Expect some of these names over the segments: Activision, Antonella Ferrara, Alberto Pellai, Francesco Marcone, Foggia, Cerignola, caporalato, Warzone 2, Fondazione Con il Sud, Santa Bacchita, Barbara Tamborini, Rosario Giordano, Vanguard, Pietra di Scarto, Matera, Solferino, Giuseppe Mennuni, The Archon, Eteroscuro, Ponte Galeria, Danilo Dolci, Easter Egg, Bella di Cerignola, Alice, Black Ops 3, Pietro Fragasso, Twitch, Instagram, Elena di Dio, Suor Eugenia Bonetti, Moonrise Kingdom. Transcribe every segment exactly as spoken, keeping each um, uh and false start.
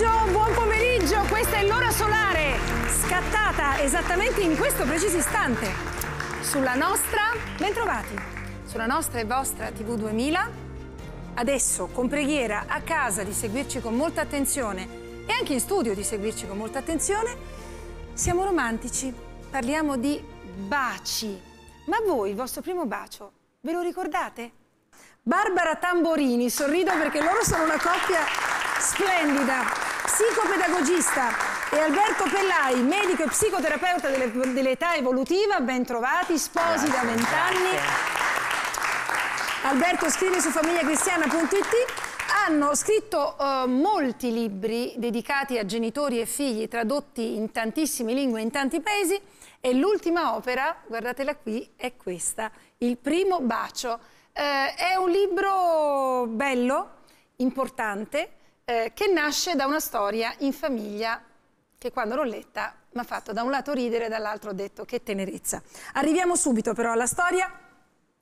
pomeriggio, buon pomeriggio, questa è l'ora solare, scattata esattamente in questo preciso istante, sulla nostra, bentrovati, sulla nostra e vostra TV duemila, adesso con preghiera a casa di seguirci con molta attenzione e anche in studio di seguirci con molta attenzione, siamo romantici, parliamo di baci, ma voi il vostro primo bacio ve lo ricordate? Barbara Tamborini, sorrido perché loro sono una coppia splendida, psicopedagogista, e Alberto Pellai, medico e psicoterapeuta dell'età evolutiva, ben trovati, sposi da vent'anni. Alberto scrive su famiglia cristiana punto it. Hanno scritto uh, molti libri dedicati a genitori e figli, tradotti in tantissime lingue e in tanti paesi, e l'ultima opera, guardatela qui, è questa, Il primo bacio. Eh, è un libro bello, importante, eh, che nasce da una storia in famiglia che quando l'ho letta mi ha fatto da un lato ridere e dall'altro ho detto che tenerezza. Arriviamo subito però alla storia.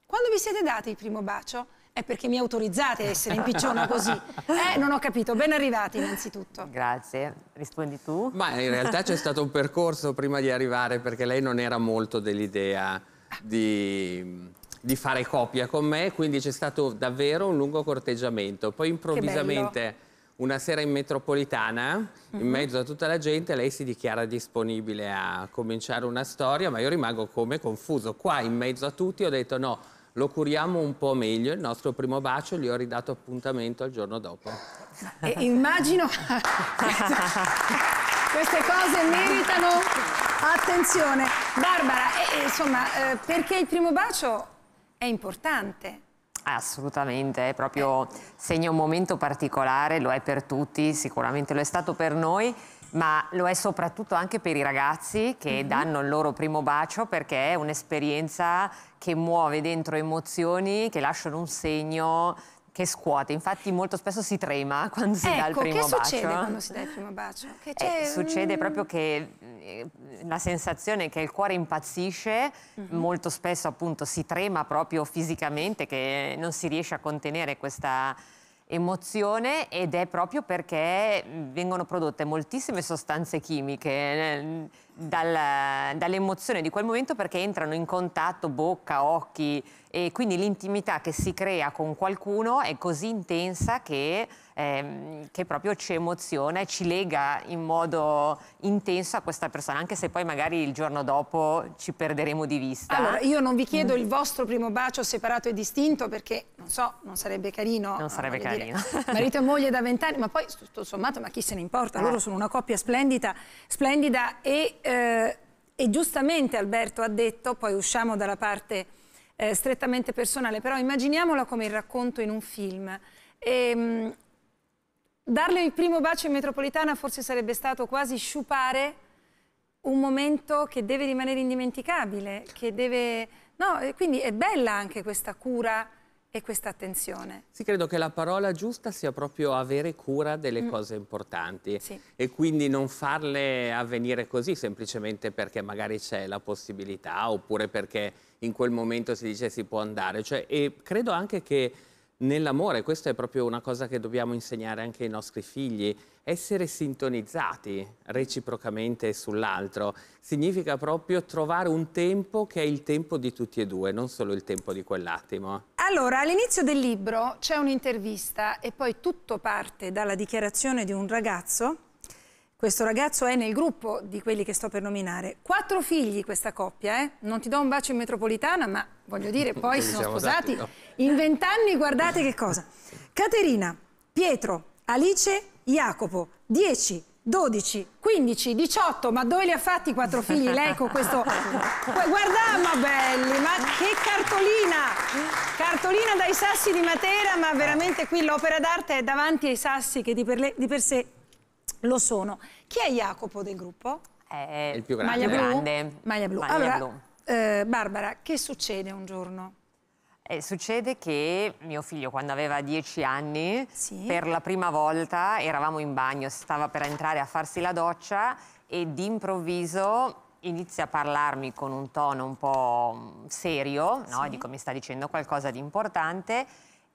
Quando vi siete dati il primo bacio? È perché mi autorizzate a essere impicciona così. Eh, non ho capito. Ben arrivati innanzitutto. Grazie. Rispondi tu. Ma in realtà c'è stato un percorso prima di arrivare, perché lei non era molto dell'idea di... di fare coppia con me, quindi c'è stato davvero un lungo corteggiamento. Poi improvvisamente una sera in metropolitana, mm-hmm. in mezzo a tutta la gente, lei si dichiara disponibile a cominciare una storia, ma io rimango come confuso. Qua in mezzo a tutti ho detto no, lo curiamo un po' meglio, il nostro primo bacio, gli ho ridato appuntamento al giorno dopo. E immagino... Queste cose meritano attenzione. Barbara, eh, insomma, eh, perché il primo bacio... è importante. Assolutamente, è proprio segna un momento particolare, lo è per tutti, sicuramente lo è stato per noi, ma lo è soprattutto anche per i ragazzi che mm-hmm. danno il loro primo bacio, perché è un'esperienza che muove dentro emozioni, che lasciano un segno, che scuote. Infatti molto spesso si trema quando si ecco, dà il primo bacio. Ecco, che succede quando si dà il primo bacio? Che eh, succede proprio che eh, la sensazione è che il cuore impazzisce, mm-hmm. molto spesso appunto si trema proprio fisicamente, che non si riesce a contenere questa emozione, ed è proprio perché vengono prodotte moltissime sostanze chimiche eh, dal, dall'emozione di quel momento, perché entrano in contatto bocca, occhi, e quindi l'intimità che si crea con qualcuno è così intensa che, eh, che proprio ci emoziona e ci lega in modo intenso a questa persona, anche se poi magari il giorno dopo ci perderemo di vista. Allora, io non vi chiedo il vostro primo bacio separato e distinto, perché non so, non sarebbe carino. Non sarebbe carino. Dire, marito e moglie da vent'anni, ma poi tutto sommato, ma chi se ne importa? Eh. Loro sono una coppia splendida, splendida e, eh, e giustamente Alberto ha detto, poi usciamo dalla parte... Eh, strettamente personale, però immaginiamola come il racconto in un film. E, mh, darle il primo bacio in metropolitana forse sarebbe stato quasi sciupare un momento che deve rimanere indimenticabile, che deve... No, e quindi è bella anche questa cura e questa attenzione. Sì, credo che la parola giusta sia proprio avere cura delle mm. cose importanti, sì. E quindi non farle avvenire così semplicemente perché magari c'è la possibilità, oppure perché in quel momento si dice si può andare, cioè, e credo anche che nell'amore, questa è proprio una cosa che dobbiamo insegnare anche ai nostri figli, essere sintonizzati reciprocamente sull'altro, significa proprio trovare un tempo che è il tempo di tutti e due, non solo il tempo di quell'attimo. Allora, all'inizio del libro c'è un'intervista e poi tutto parte dalla dichiarazione di un ragazzo, questo ragazzo è nel gruppo di quelli che sto per nominare. Quattro figli questa coppia, eh? Non ti do un bacio in metropolitana, ma voglio dire, poi si sono sposati. Dati, no. In vent'anni guardate che cosa. Caterina, Pietro, Alice, Jacopo, dieci, dodici, quindici, diciotto, ma dove li ha fatti i quattro figli lei con questo? Guarda, ma belli, ma che cartolina! Cartolina dai Sassi di Matera, ma veramente qui l'opera d'arte è davanti ai Sassi che di per, le, di per sé... lo sono. Chi è Jacopo del gruppo? È il più grande. Maglia blu? Grande. Maglia blu. Maglia allora, blu. Eh, Barbara, che succede un giorno? Eh, succede che mio figlio, quando aveva dieci anni, sì. per la prima volta eravamo in bagno, stava per entrare a farsi la doccia e d'improvviso inizia a parlarmi con un tono un po' serio, no? Sì. Dico, mi sta dicendo qualcosa di importante.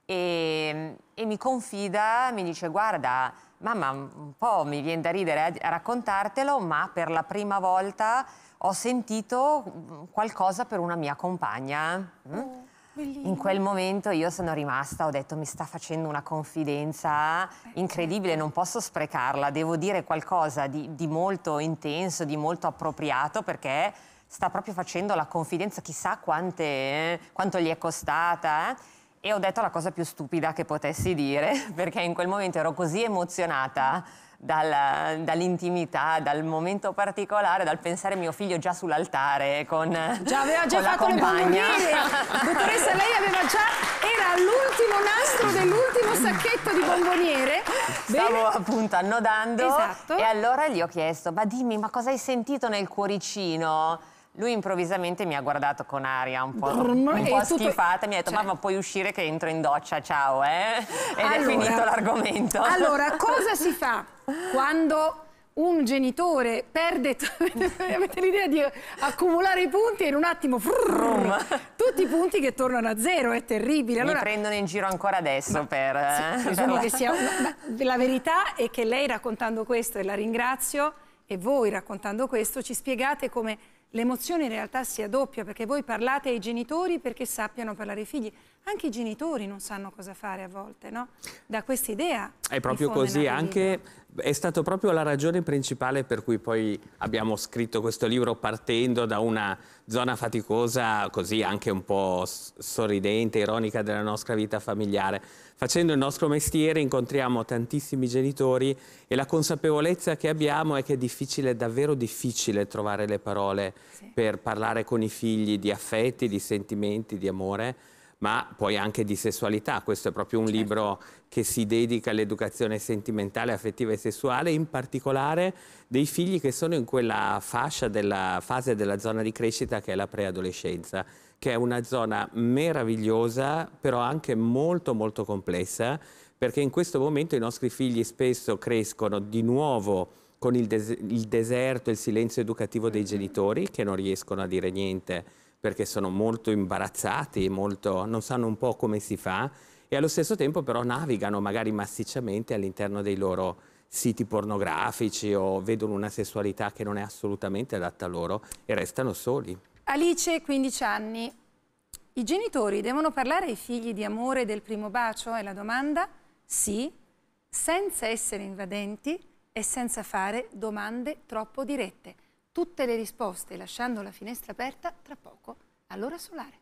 e, e mi confida, mi dice: guarda mamma, un po' mi viene da ridere a raccontartelo, ma per la prima volta ho sentito qualcosa per una mia compagna. Oh, in quel momento io sono rimasta, ho detto: mi sta facendo una confidenza incredibile, non posso sprecarla, devo dire qualcosa di, di molto intenso, di molto appropriato, perché sta proprio facendo la confidenza, chissà quante, eh, quanto gli è costata. Eh? E ho detto la cosa più stupida che potessi dire, perché in quel momento ero così emozionata Dalla, dall'intimità, dal momento particolare, dal pensare mio figlio già sull'altare con già aveva già con fatto la compagna. Le dottoressa, lei aveva già, era all'ultimo nastro dell'ultimo sacchetto di bomboniere. Stavo bene, appunto annodando, esatto. E allora gli ho chiesto: ma dimmi, ma cosa hai sentito nel cuoricino? Lui improvvisamente mi ha guardato con aria un po', Brrm, un po schifata e mi ha detto: cioè, mamma, puoi uscire che entro in doccia, ciao, eh? Ed allora, è finito l'argomento. Allora, cosa si fa quando un genitore perde, avete l'idea di accumulare i punti e in un attimo frrr, tutti i punti che tornano a zero, è terribile. Allora, mi prendono in giro ancora adesso, ma, per... Eh, presumo che sia una, la verità è che lei, raccontando questo, e la ringrazio, e voi raccontando questo ci spiegate come l'emozione in realtà si raddoppia, perché voi parlate ai genitori perché sappiano parlare ai figli. Anche i genitori non sanno cosa fare a volte, no? Da questa idea. È proprio così, anche è stata proprio la ragione principale per cui poi abbiamo scritto questo libro, partendo da una zona faticosa, così anche un po' sorridente, ironica della nostra vita familiare. Facendo il nostro mestiere incontriamo tantissimi genitori e la consapevolezza che abbiamo è che è difficile, davvero difficile, trovare le parole sì. per parlare con i figli di affetti, di sentimenti, di amore, ma poi anche di sessualità. Questo è proprio un certo. libro che si dedica all'educazione sentimentale, affettiva e sessuale, in particolare dei figli che sono in quella fascia della fase della zona di crescita che è la preadolescenza, che è una zona meravigliosa, però anche molto molto complessa, perché in questo momento i nostri figli spesso crescono di nuovo con il, des il deserto, il silenzio educativo dei genitori, che non riescono a dire niente perché sono molto imbarazzati, molto, non sanno un po' come si fa, e allo stesso tempo però navigano magari massicciamente all'interno dei loro siti pornografici o vedono una sessualità che non è assolutamente adatta a loro e restano soli. Alice, quindici anni, i genitori devono parlare ai figli di amore del primo bacio? È la domanda? Sì, senza essere invadenti e senza fare domande troppo dirette. Tutte le risposte, lasciando la finestra aperta, tra poco all'Ora Solare.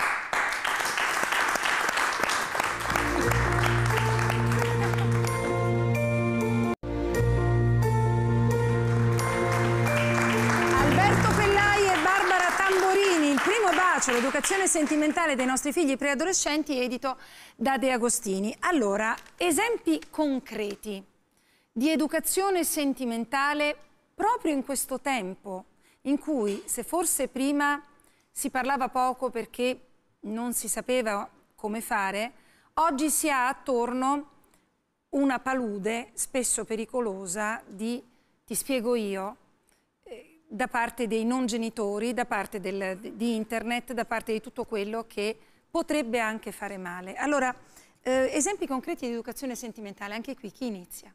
L'educazione sentimentale dei nostri figli preadolescenti, edito da DeAgostini. Allora, esempi concreti di educazione sentimentale proprio in questo tempo in cui, se forse prima si parlava poco perché non si sapeva come fare, oggi si ha attorno una palude spesso pericolosa di ti spiego io, da parte dei non genitori, da parte del, di internet, da parte di tutto quello che potrebbe anche fare male. Allora, eh, esempi concreti di educazione sentimentale, anche qui, chi inizia?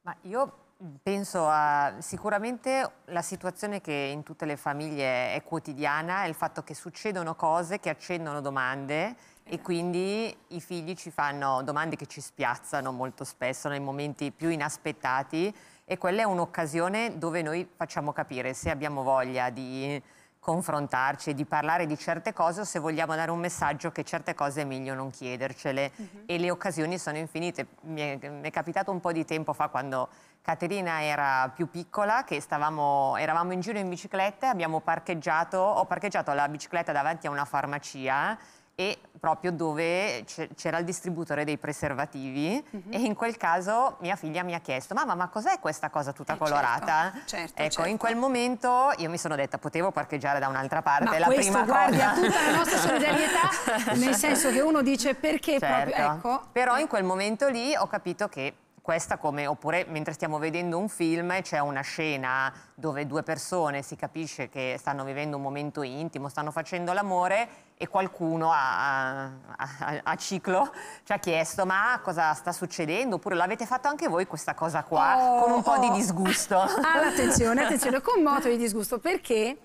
Ma io penso a sicuramente la situazione che in tutte le famiglie è quotidiana, è il fatto che succedono cose che accendono domande, esatto. e quindi i figli ci fanno domande che ci spiazzano molto spesso nei momenti più inaspettati. E quella è un'occasione dove noi facciamo capire se abbiamo voglia di confrontarci, di parlare di certe cose, o se vogliamo dare un messaggio che certe cose è meglio non chiedercele. Uh-huh. E le occasioni sono infinite. Mi è, mi è capitato un po' di tempo fa, quando Caterina era più piccola, che stavamo, eravamo in giro in bicicletta, abbiamo parcheggiato, ho parcheggiato la bicicletta davanti a una farmacia, e proprio dove c'era il distributore dei preservativi, mm-hmm. e in quel caso mia figlia mi ha chiesto: mamma, ma cos'è questa cosa tutta eh, colorata? Certo, certo, ecco, certo. in quel momento io mi sono detta: potevo parcheggiare da un'altra parte, ma la prima guarda, cosa. Tutta la nostra solidarietà, nel senso che uno dice perché certo. proprio, ecco. Però in quel momento lì ho capito che Questa come, oppure mentre stiamo vedendo un film c'è una scena dove due persone si capisce che stanno vivendo un momento intimo, stanno facendo l'amore e qualcuno a, a, a, a ciclo ci ha chiesto ma cosa sta succedendo, oppure l'avete fatto anche voi questa cosa qua, oh, con un po' oh. di disgusto. Allora, attenzione, attenzione, con moto di disgusto, perché,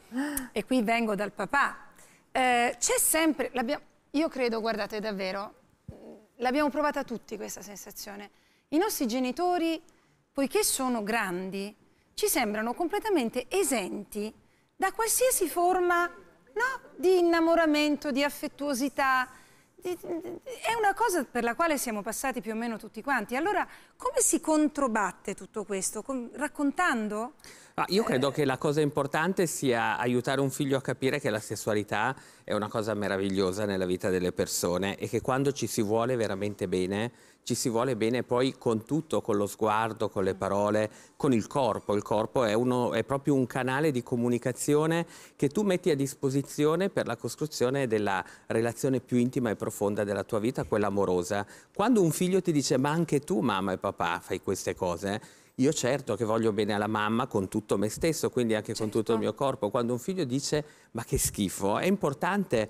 e qui vengo dal papà, eh, c'è sempre, io credo, guardate davvero, l'abbiamo provata tutti questa sensazione. I nostri genitori, poiché sono grandi, ci sembrano completamente esenti da qualsiasi forma, no, di innamoramento, di affettuosità. Di, di, è una cosa per la quale siamo passati più o meno tutti quanti. Allora, come si controbatte tutto questo? Com- raccontando? Ah, io credo eh. che la cosa importante sia aiutare un figlio a capire che la sessualità è una cosa meravigliosa nella vita delle persone e che quando ci si vuole veramente bene, ci si vuole bene poi con tutto, con lo sguardo, con le parole, con il corpo. Il corpo è, uno, è proprio un canale di comunicazione che tu metti a disposizione per la costruzione della relazione più intima e profonda della tua vita, quella amorosa. Quando un figlio ti dice ma anche tu mamma e papà fai queste cose, io certo che voglio bene alla mamma con tutto me stesso, quindi anche certo. con tutto il mio corpo. Quando un figlio dice ma che schifo, è importante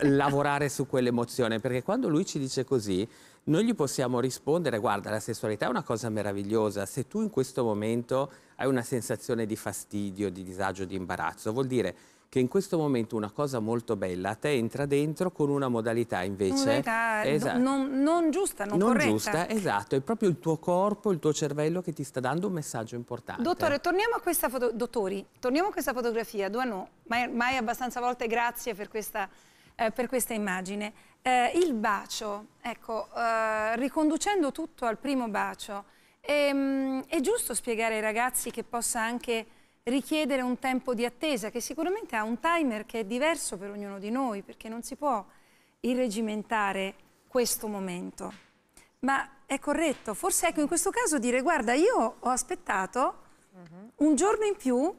lavorare su quell'emozione, perché quando lui ci dice così noi gli possiamo rispondere, guarda, la sessualità è una cosa meravigliosa, se tu in questo momento hai una sensazione di fastidio, di disagio, di imbarazzo, vuol dire che in questo momento una cosa molto bella a te entra dentro con una modalità invece... Modalità esatto, non, non giusta, non, non corretta. Non giusta, esatto, è proprio il tuo corpo, il tuo cervello che ti sta dando un messaggio importante. Dottore, torniamo a questa foto... Dottori, torniamo a questa fotografia, due no, mai, mai abbastanza volte grazie per questa, eh, per questa immagine. Eh, il bacio, ecco, eh, riconducendo tutto al primo bacio, ehm, è giusto spiegare ai ragazzi che possa anche richiedere un tempo di attesa, che sicuramente ha un timer che è diverso per ognuno di noi, perché non si può irregimentare questo momento. Ma è corretto, forse ecco in questo caso dire, guarda, io ho aspettato un giorno in più,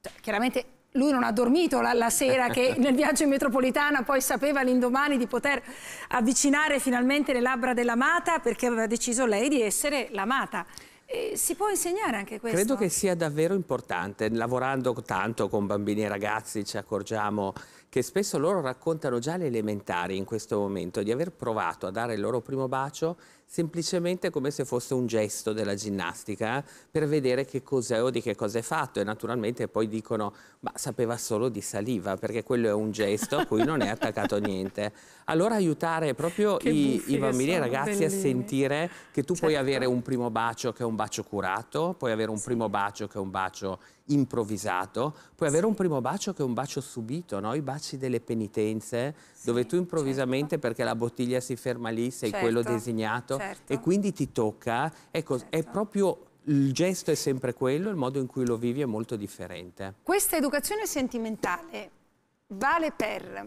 cioè, chiaramente... Lui non ha dormito la, la sera che nel viaggio in metropolitana poi sapeva l'indomani di poter avvicinare finalmente le labbra dell'amata perché aveva deciso lei di essere l'amata. E si può insegnare anche questo? Credo che sia davvero importante. Lavorando tanto con bambini e ragazzi ci accorgiamo che spesso loro raccontano già le elementari in questo momento di aver provato a dare il loro primo bacio semplicemente come se fosse un gesto della ginnastica per vedere che cos'è o di che cosa è fatto, e naturalmente poi dicono ma sapeva solo di saliva, perché quello è un gesto a cui non è attaccato niente. Allora aiutare proprio i, i bambini e i ragazzi bellini. a sentire che tu certo. puoi avere un primo bacio che è un bacio curato, puoi avere un sì. primo bacio che è un bacio improvvisato, puoi avere sì. un primo bacio che è un bacio subito, no? I baci delle penitenze, sì, dove tu improvvisamente, certo. perché la bottiglia si ferma lì, sei certo. quello designato certo. e quindi ti tocca, ecco, certo. è proprio il gesto è sempre quello, il modo in cui lo vivi è molto differente. Questa educazione sentimentale vale per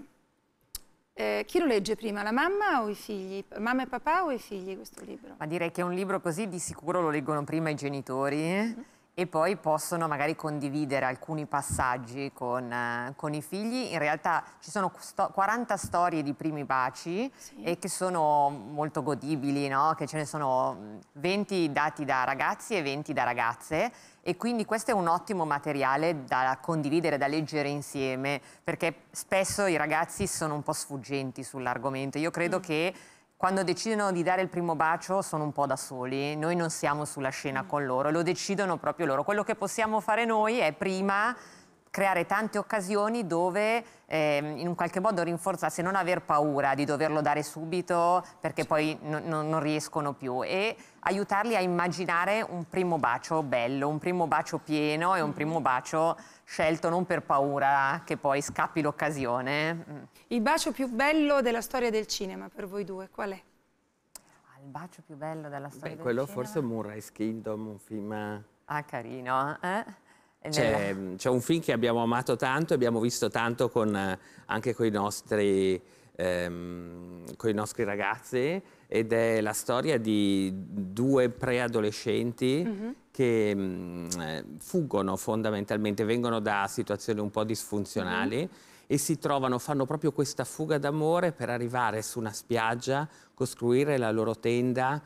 eh, chi lo legge prima, la mamma o i figli? Mamma e papà o i figli questo libro? Ma direi che è un libro così di sicuro lo leggono prima i genitori. Mm-hmm. E poi possono magari condividere alcuni passaggi con, eh, con i figli. In realtà ci sono sto quaranta storie di primi baci sì. e che sono molto godibili, no? Che ce ne sono venti dati da ragazzi e venti da ragazze. E quindi questo è un ottimo materiale da condividere, da leggere insieme, perché spesso i ragazzi sono un po' sfuggenti sull'argomento. Io credo mm. che quando decidono di dare il primo bacio sono un po' da soli, noi non siamo sulla scena mm. con loro, lo decidono proprio loro. Quello che possiamo fare noi è prima creare tante occasioni dove eh, in un qualche modo rinforzarsi, non aver paura di doverlo dare subito perché poi non riescono più, e aiutarli a immaginare un primo bacio bello, un primo bacio pieno e un primo bacio scelto non per paura che poi scappi l'occasione. Il bacio più bello della storia del cinema per voi due qual è? Ah, il bacio più bello della storia Beh, del quello cinema? Quello forse è Moonrise Kingdom, un film... Ah, carino, eh? C'è un film che abbiamo amato tanto e abbiamo visto tanto con, anche con i nostri... Ehm, con i nostri ragazzi, ed è la storia di due preadolescenti mm-hmm. che mh, fuggono fondamentalmente, vengono da situazioni un po' disfunzionali mm-hmm. e si trovano, fanno proprio questa fuga d'amore per arrivare su una spiaggia, costruire la loro tenda,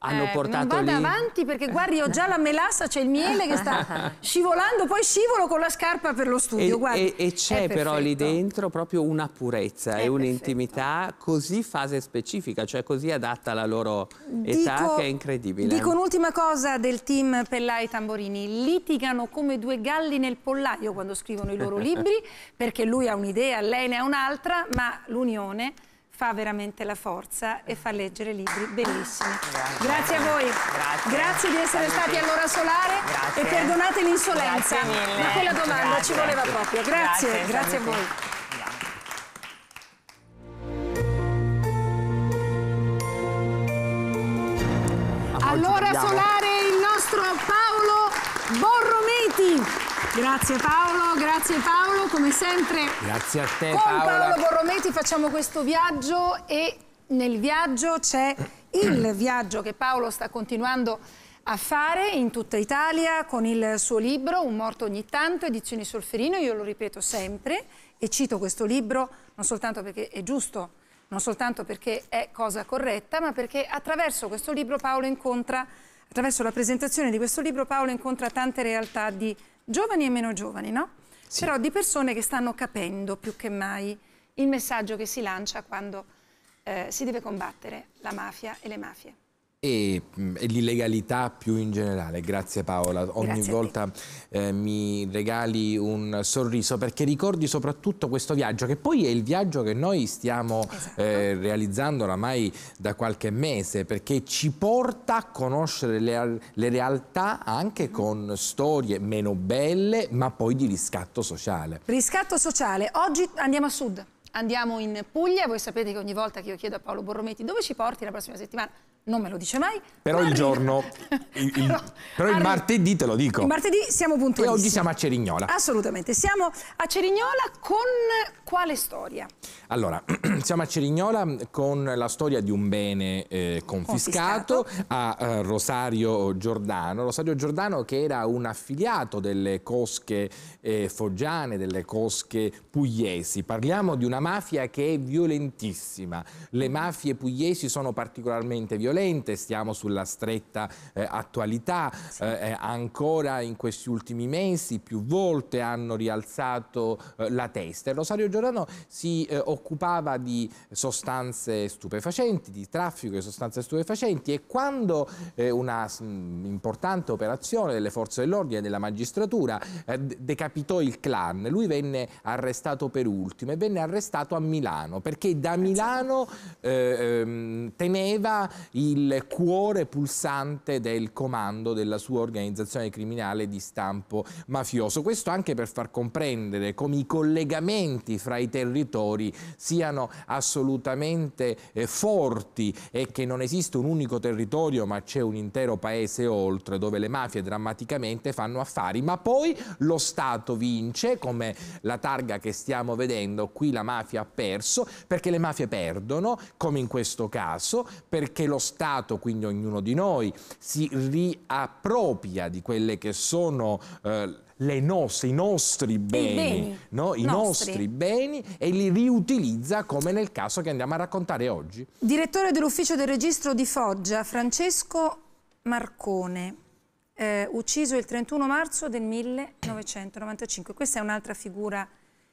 hanno eh, portato non vado lì. avanti perché guardi, ho già la melassa, c'è il miele che sta scivolando, poi scivolo con la scarpa per lo studio. E, e, e c'è però lì dentro perfetto. proprio una purezza è e un'intimità così fase specifica, cioè così adatta alla loro dico, età, che è incredibile. Dico un'ultima cosa del team Pellai Tamborini: litigano come due galli nel pollaio quando scrivono i loro libri, perché lui ha un'idea, lei ne ha un'altra, ma l'unione fa veramente la forza e fa leggere libri bellissimi. Grazie, grazie a voi, grazie, grazie di essere grazie. stati all'Ora Solare, grazie. e perdonate l'insolenza, ma quella domanda grazie. ci voleva proprio. Grazie, grazie, grazie a voi. All'Ora Solare il nostro Paolo Borrometi. Grazie Paolo, grazie Paolo, come sempre. Grazie a te Paolo. Con Paolo Borrometi facciamo questo viaggio e nel viaggio c'è il viaggio che Paolo sta continuando a fare in tutta Italia con il suo libro Un morto ogni tanto, edizioni Solferino. Io lo ripeto sempre e cito questo libro non soltanto perché è giusto, non soltanto perché è cosa corretta, ma perché attraverso questo libro Paolo incontra, attraverso la presentazione di questo libro Paolo incontra tante realtà di giovani e meno giovani, no? Sì. Però di persone che stanno capendo più che mai il messaggio che si lancia quando eh, si deve combattere la mafia e le mafie. E, e l'illegalità più in generale. Grazie Paola, ogni Grazie volta eh, mi regali un sorriso perché ricordi soprattutto questo viaggio che poi è il viaggio che noi stiamo esatto. eh, realizzando oramai da qualche mese, perché ci porta a conoscere le, le realtà anche con storie meno belle ma poi di riscatto sociale. Riscatto sociale, oggi andiamo a sud. Andiamo in Puglia, voi sapete che ogni volta che io chiedo a Paolo Borrometi dove ci porti la prossima settimana, non me lo dice mai. Però il giorno, il, però, però il martedì te lo dico. Il martedì siamo puntualissimi. E oggi siamo a Cerignola. Assolutamente, siamo a Cerignola con quale storia? Allora, siamo a Cerignola con la storia di un bene eh, confiscato, confiscato a eh, Rosario Giordano. Rosario Giordano che era un affiliato delle cosche eh, foggiane, delle cosche pugliesi. Parliamo di una mafia che è violentissima. Le mafie pugliesi sono particolarmente violente, stiamo sulla stretta eh, attualità, sì. eh, ancora in questi ultimi mesi più volte hanno rialzato eh, la testa. Rosario Giordano si eh, occupava di sostanze stupefacenti, di traffico di sostanze stupefacenti, e quando eh, una mh, importante operazione delle forze dell'ordine e della magistratura eh, decapitò il clan, lui venne arrestato per ultimo e venne arrestato Stato a Milano, perché da Milano eh, teneva il cuore pulsante del comando della sua organizzazione criminale di stampo mafioso. Questo anche per far comprendere come i collegamenti fra i territori siano assolutamente eh, forti e che non esiste un unico territorio ma c'è un intero paese oltre, dove le mafie drammaticamente fanno affari, ma poi lo Stato vince, come la targa che stiamo vedendo qui. La mafia ha perso, perché le mafie perdono, come in questo caso, perché lo Stato, quindi ognuno di noi, si riappropria di quelle che sono eh, le nostre, i nostri beni, I, beni. No? I nostri. nostri beni, e li riutilizza, come nel caso che andiamo a raccontare oggi. Direttore dell'ufficio del registro di Foggia, Francesco Marcone, eh, ucciso il trentuno marzo del millenovecentonovantacinque. Questa è un'altra figura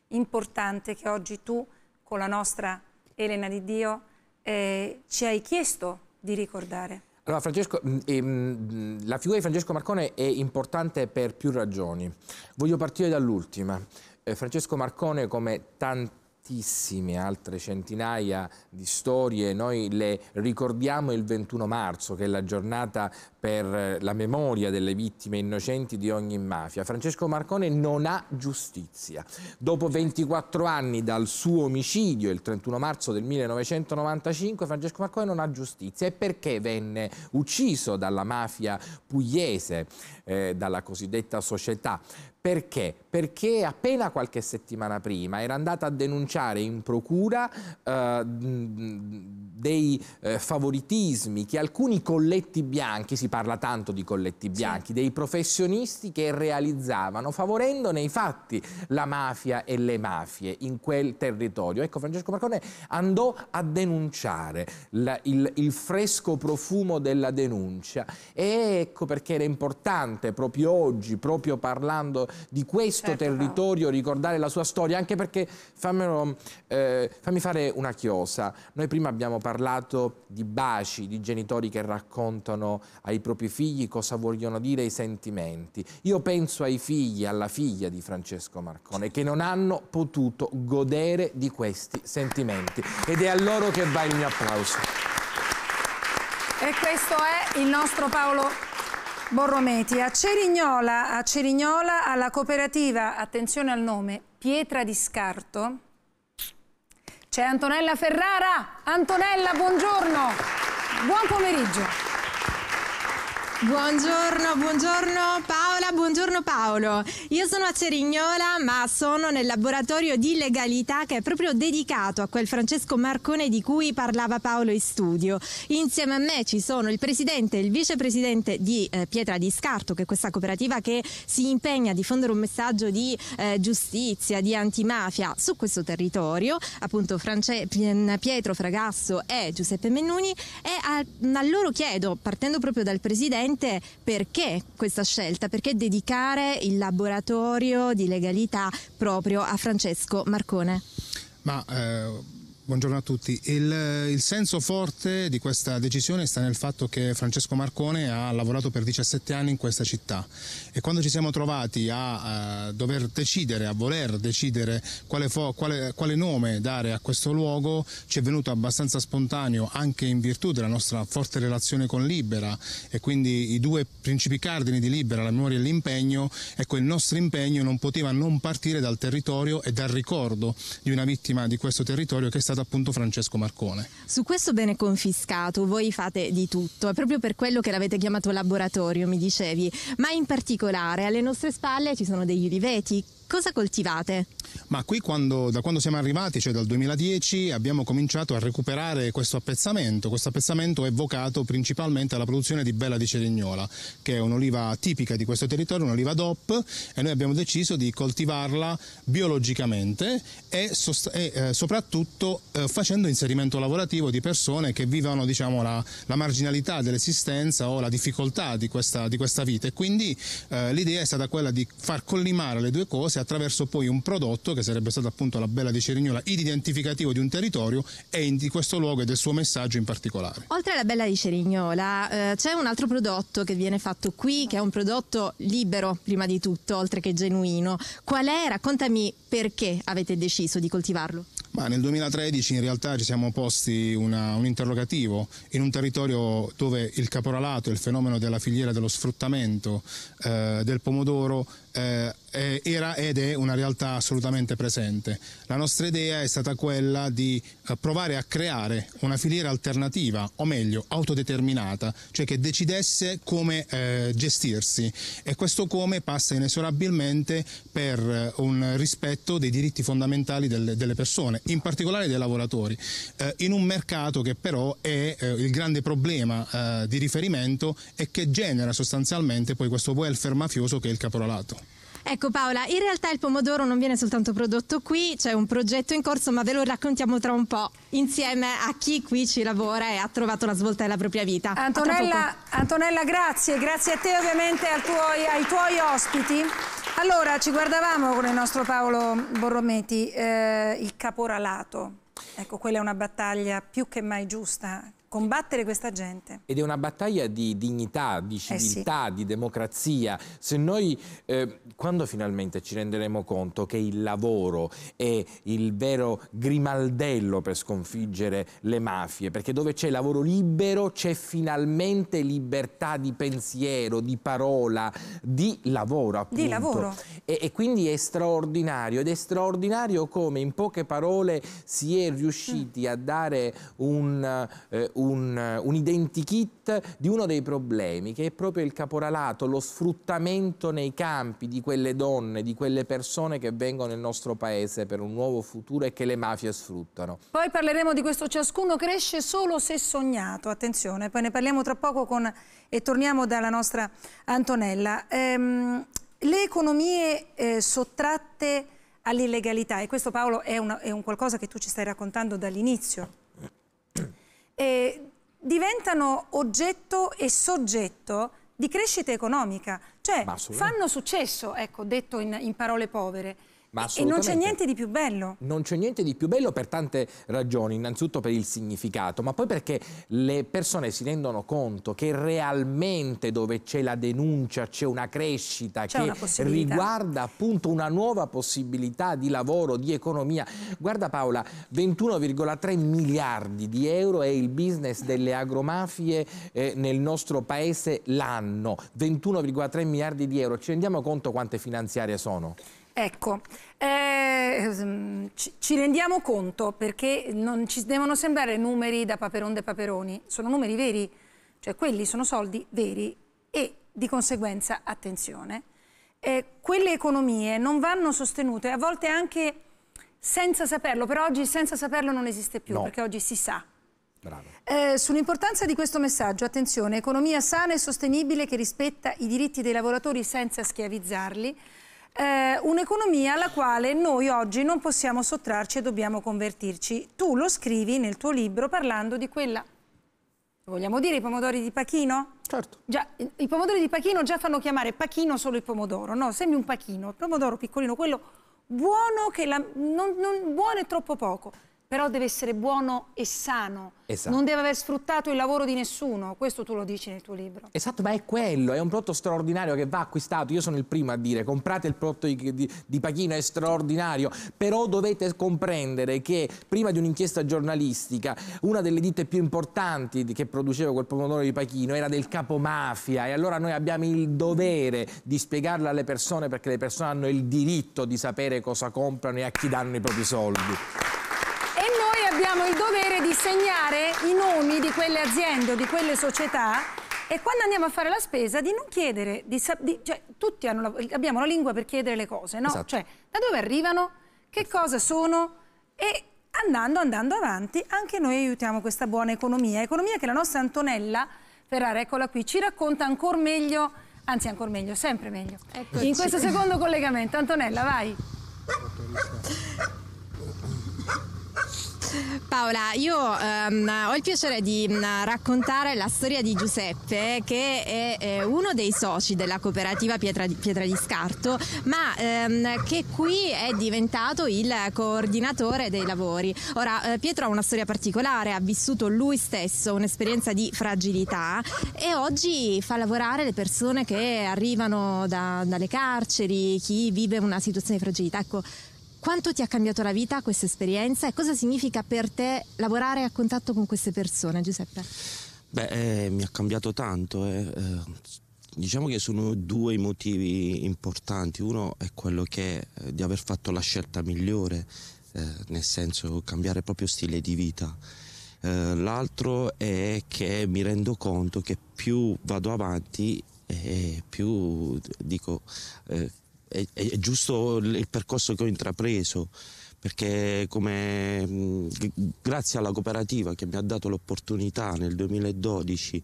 importante che oggi tu, con la nostra Elena di Dio, eh, ci hai chiesto di ricordare. Allora, Francesco, ehm, la figura di Francesco Marcone è importante per più ragioni. Voglio partire dall'ultima. Eh, Francesco Marcone, come tanti tantissime altre centinaia di storie, noi le ricordiamo il ventuno marzo, che è la giornata per la memoria delle vittime innocenti di ogni mafia. Francesco Marcone non ha giustizia. Dopo ventiquattro anni dal suo omicidio, il trentuno marzo del millenovecentonovantacinque, Francesco Marcone non ha giustizia. E perché venne ucciso dalla mafia pugliese, eh, dalla cosiddetta società Perché? Perché appena qualche settimana prima era andata a denunciare in procura eh, dei eh, favoritismi che alcuni colletti bianchi, si parla tanto di colletti bianchi, sì, dei professionisti che realizzavano, favorendo nei fatti la mafia e le mafie in quel territorio. Ecco, Francesco Marcone andò a denunciare la, il, il fresco profumo della denuncia, e ecco perché era importante proprio oggi, proprio parlando di questo certo, territorio, ricordare la sua storia, anche perché fammelo, eh, fammi fare una chiosa. Noi prima abbiamo parlato di baci, di genitori che raccontano ai propri figli cosa vogliono dire i sentimenti. Io penso ai figli, alla figlia di Francesco Marcone, che non hanno potuto godere di questi sentimenti, ed è a loro che va il mio applauso. E questo è il nostro Paolo Borrometi. A Cerignola, a Cerignola, alla cooperativa, attenzione al nome, Pietra di Scarto, c'è Antonella Ferrara. Antonella, buongiorno, buon pomeriggio. Buongiorno, buongiorno Paola, buongiorno Paolo. Io sono a Cerignola, ma sono nel laboratorio di legalità che è proprio dedicato a quel Francesco Marcone di cui parlava Paolo in studio. Insieme a me ci sono il presidente e il vicepresidente di eh, Pietra di Scarto, che è questa cooperativa che si impegna a diffondere un messaggio di eh, giustizia, di antimafia su questo territorio, appunto France Pietro Fragasso e Giuseppe Mennuni, e a, a loro chiedo, partendo proprio dal presidente, perché questa scelta? Perché dedicare il laboratorio di legalità proprio a Francesco Marcone? Ma eh, buongiorno a tutti. Il, il senso forte di questa decisione sta nel fatto che Francesco Marcone ha lavorato per diciassette anni in questa città, e quando ci siamo trovati a, a dover decidere, a voler decidere quale, fo, quale, quale nome dare a questo luogo, ci è venuto abbastanza spontaneo, anche in virtù della nostra forte relazione con Libera, e quindi i due principi cardini di Libera, la memoria e l'impegno. Ecco, il nostro impegno non poteva non partire dal territorio e dal ricordo di una vittima di questo territorio, che è stata appunto Francesco Marcone. Su questo bene confiscato voi fate di tutto, è proprio per quello che l'avete chiamato laboratorio, mi dicevi, ma in particolare alle nostre spalle ci sono degli uliveti. Cosa coltivate? Ma qui quando, da quando siamo arrivati, cioè dal duemiladieci, abbiamo cominciato a recuperare questo appezzamento. Questo appezzamento è vocato principalmente alla produzione di Bella di Cerignola, che è un'oliva tipica di questo territorio, un'oliva D O P, e noi abbiamo deciso di coltivarla biologicamente e, e eh, soprattutto eh, facendo inserimento lavorativo di persone che vivano, diciamo, la, la marginalità dell'esistenza o la difficoltà di questa, di questa vita, e quindi eh, l'idea è stata quella di far collimare le due cose attraverso poi un prodotto che sarebbe stato appunto la Bella di Cerignola, identificativo di un territorio e di questo luogo e del suo messaggio in particolare. Oltre alla Bella di Cerignola eh, c'è un altro prodotto che viene fatto qui, che è un prodotto libero prima di tutto, oltre che genuino. Qual è? Raccontami perché avete deciso di coltivarlo. Ma nel duemilatredici in realtà ci siamo posti una, un interrogativo in un territorio dove il caporalato, il fenomeno della filiera dello sfruttamento eh, del pomodoro eh, era ed è una realtà assolutamente presente. La nostra idea è stata quella di provare a creare una filiera alternativa, o meglio autodeterminata, cioè che decidesse come eh, gestirsi, e questo come passa inesorabilmente per un rispetto dei diritti fondamentali delle, delle persone, in particolare dei lavoratori, eh, in un mercato che però è eh, il grande problema eh, di riferimento e che genera sostanzialmente poi questo welfare mafioso che è il caporalato. Ecco Paola, in realtà il pomodoro non viene soltanto prodotto qui, c'è un progetto in corso, ma ve lo raccontiamo tra un po', insieme a chi qui ci lavora e ha trovato la svolta della propria vita. Antonella, Antonella grazie, grazie a te ovviamente, ai tuoi, ai tuoi ospiti. Allora, ci guardavamo con il nostro Paolo Borrometi, eh, il caporalato. Ecco, quella è una battaglia più che mai giusta. Combattere questa gente. Ed è una battaglia di dignità, di civiltà, eh sì, di democrazia. Se noi, eh, quando finalmente ci renderemo conto che il lavoro è il vero grimaldello per sconfiggere le mafie, perché dove c'è lavoro libero c'è finalmente libertà di pensiero, di parola, di lavoro appunto. Di lavoro. E, e quindi è straordinario, ed è straordinario come in poche parole si è riusciti mm. a dare un... Eh, un un, un identikit di uno dei problemi, che è proprio il caporalato, lo sfruttamento nei campi di quelle donne, di quelle persone che vengono nel nostro paese per un nuovo futuro e che le mafie sfruttano. Poi parleremo di questo "ciascuno cresce solo se sognato", attenzione, poi ne parliamo tra poco con, e torniamo dalla nostra Antonella. Ehm, le economie eh, sottratte all'illegalità, e questo, Paolo, è, una, è un qualcosa che tu ci stai raccontando dall'inizio, eh, diventano oggetto e soggetto di crescita economica, cioè fanno successo, ecco, detto in, in parole povere. Ma e non c'è niente di più bello. Non c'è niente di più bello per tante ragioni, innanzitutto per il significato, ma poi perché le persone si rendono conto che realmente dove c'è la denuncia c'è una crescita, c'è che una riguarda appunto una nuova possibilità di lavoro, di economia. Guarda Paola, ventuno virgola tre miliardi di euro è il business delle agromafie eh, nel nostro paese l'anno, ventuno virgola tre miliardi di euro, ci rendiamo conto quante finanziarie sono? Ecco, eh, ci rendiamo conto, perché non ci devono sembrare numeri da Paperon de Paperoni, sono numeri veri, cioè quelli sono soldi veri e di conseguenza, attenzione, eh, quelle economie non vanno sostenute, a volte anche senza saperlo, però oggi senza saperlo non esiste più, no, perché oggi si sa. Eh, sull'importanza di questo messaggio, attenzione, economia sana e sostenibile che rispetta i diritti dei lavoratori senza schiavizzarli, Eh, un'economia alla quale noi oggi non possiamo sottrarci e dobbiamo convertirci. Tu lo scrivi nel tuo libro parlando di quella, vogliamo dire, i pomodori di Pachino? Certo. Già, i pomodori di Pachino già fanno chiamare Pachino solo il pomodoro, no? Sembri un pachino, il pomodoro piccolino, quello buono, che la, non, non buono è troppo poco, però deve essere buono e sano, esatto, non deve aver sfruttato il lavoro di nessuno, questo tu lo dici nel tuo libro. Esatto, ma è quello, è un prodotto straordinario che va acquistato, io sono il primo a dire comprate il prodotto di, di, di Pachino, è straordinario, però dovete comprendere che prima di un'inchiesta giornalistica una delle ditte più importanti che produceva quel pomodoro di Pachino era del capomafia, e allora noi abbiamo il dovere di spiegarlo alle persone, perché le persone hanno il diritto di sapere cosa comprano e a chi danno i propri soldi. Abbiamo il dovere di segnare i nomi di quelle aziende o di quelle società, e quando andiamo a fare la spesa di non chiedere, di, di, cioè tutti hanno la, abbiamo la lingua per chiedere le cose, no? Esatto. Cioè, da dove arrivano, che cosa sono, e andando, andando avanti anche noi aiutiamo questa buona economia, economia che la nostra Antonella Ferrara, eccola qui, ci racconta ancora meglio, anzi ancora meglio, sempre meglio, ecco, in questo secondo collegamento. Antonella, vai. Paola, io um, ho il piacere di um, raccontare la storia di Giuseppe, che è, è uno dei soci della cooperativa Pietra di, Pietra di Scarto, ma um, che qui è diventato il coordinatore dei lavori. Ora, eh, Pietro ha una storia particolare, ha vissuto lui stesso un'esperienza di fragilità e oggi fa lavorare le persone che arrivano da, dalle carceri, chi vive una situazione di fragilità. Ecco, quanto ti ha cambiato la vita questa esperienza e cosa significa per te lavorare a contatto con queste persone, Giuseppe? Beh, eh, mi ha cambiato tanto. Eh. Eh, diciamo che sono due motivi importanti. Uno è quello che, eh, di aver fatto la scelta migliore, eh, nel senso cambiare proprio stile di vita. Eh, l'altro è che mi rendo conto che più vado avanti e più dico... Eh, È, è giusto il percorso che ho intrapreso, perché come, grazie alla cooperativa che mi ha dato l'opportunità nel duemiladodici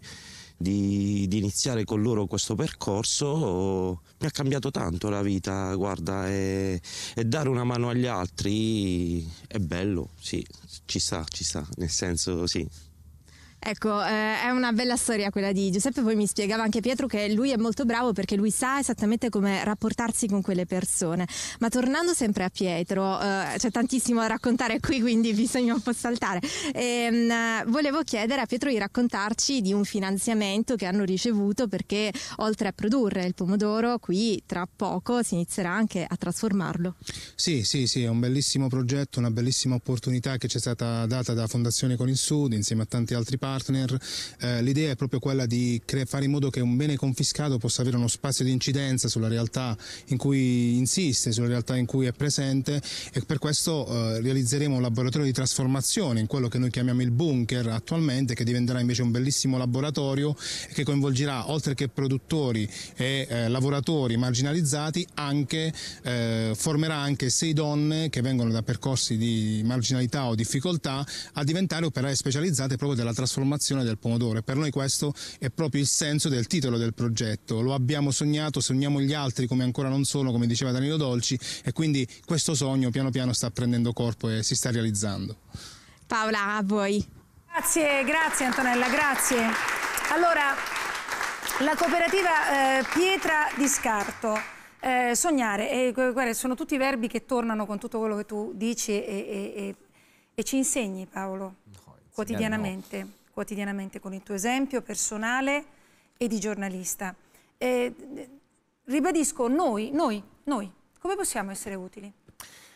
di, di iniziare con loro questo percorso, mi ha cambiato tanto la vita, guarda, e, e dare una mano agli altri è bello, sì, ci sta, ci sta, nel senso sì. Ecco, eh, è una bella storia quella di Giuseppe. Poi mi spiegava anche Pietro che lui è molto bravo perché lui sa esattamente come rapportarsi con quelle persone. Ma tornando sempre a Pietro, eh, c'è tantissimo da raccontare qui, quindi bisogna un po' saltare. E, mh, volevo chiedere a Pietro di raccontarci di un finanziamento che hanno ricevuto, perché oltre a produrre il pomodoro, qui tra poco si inizierà anche a trasformarlo. Sì, sì, sì, è un bellissimo progetto, una bellissima opportunità che ci è stata data da Fondazione Con il Sud insieme a tanti altri partner. partner. Eh, l'idea è proprio quella di cre- fare in modo che un bene confiscato possa avere uno spazio di incidenza sulla realtà in cui insiste, sulla realtà in cui è presente, e per questo eh, realizzeremo un laboratorio di trasformazione in quello che noi chiamiamo il bunker attualmente, che diventerà invece un bellissimo laboratorio che coinvolgerà, oltre che produttori e eh, lavoratori marginalizzati, anche eh, formerà anche sei donne che vengono da percorsi di marginalità o difficoltà a diventare operaie specializzate proprio della trasformazione del pomodoro. E per noi questo è proprio il senso del titolo del progetto. Lo abbiamo sognato, sogniamo gli altri come ancora non sono, come diceva Danilo Dolci, e quindi questo sogno piano piano sta prendendo corpo e si sta realizzando. Paola, a voi. Grazie, grazie Antonella, grazie. Allora, la cooperativa eh, Pietra di Scarto. Eh, sognare, eh, guarda, sono tutti verbi che tornano con tutto quello che tu dici e, e, e, e ci insegni, Paolo, no, quotidianamente, no. quotidianamente con il tuo esempio personale e di giornalista. Eh, ribadisco, noi, noi, noi, come possiamo essere utili?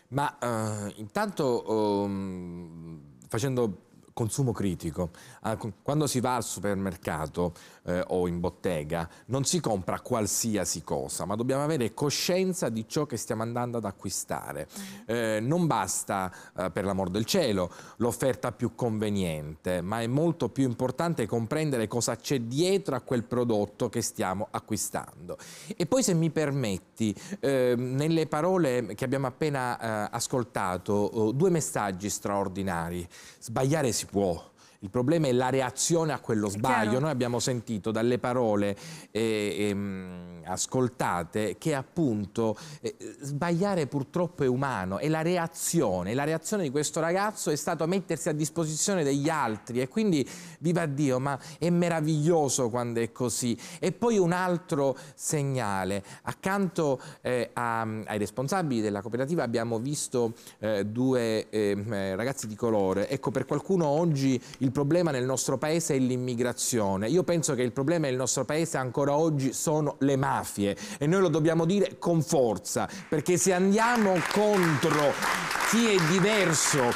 Ma uh, intanto um, facendo consumo critico. Quando si va al supermercato eh, o in bottega non si compra qualsiasi cosa, ma dobbiamo avere coscienza di ciò che stiamo andando ad acquistare. Eh, non basta, eh, per l'amor del cielo, l'offerta più conveniente, ma è molto più importante comprendere cosa c'è dietro a quel prodotto che stiamo acquistando. E poi, se mi permetti, eh, nelle parole che abbiamo appena eh, ascoltato, oh, due messaggi straordinari. Sbagliare si può. Il problema è la reazione a quello sbaglio. Noi abbiamo sentito dalle parole eh, eh, ascoltate che appunto eh, sbagliare purtroppo è umano, e la reazione, la reazione di questo ragazzo è stato mettersi a disposizione degli altri, e quindi viva Dio, ma è meraviglioso quando è così. E poi un altro segnale, accanto eh, a, ai responsabili della cooperativa abbiamo visto eh, due eh, ragazzi di colore. Ecco, per qualcuno oggi il problema nel nostro paese è l'immigrazione. Io penso che il problema nel nostro paese ancora oggi sono le mafie, e noi lo dobbiamo dire con forza, perché se andiamo contro chi è diverso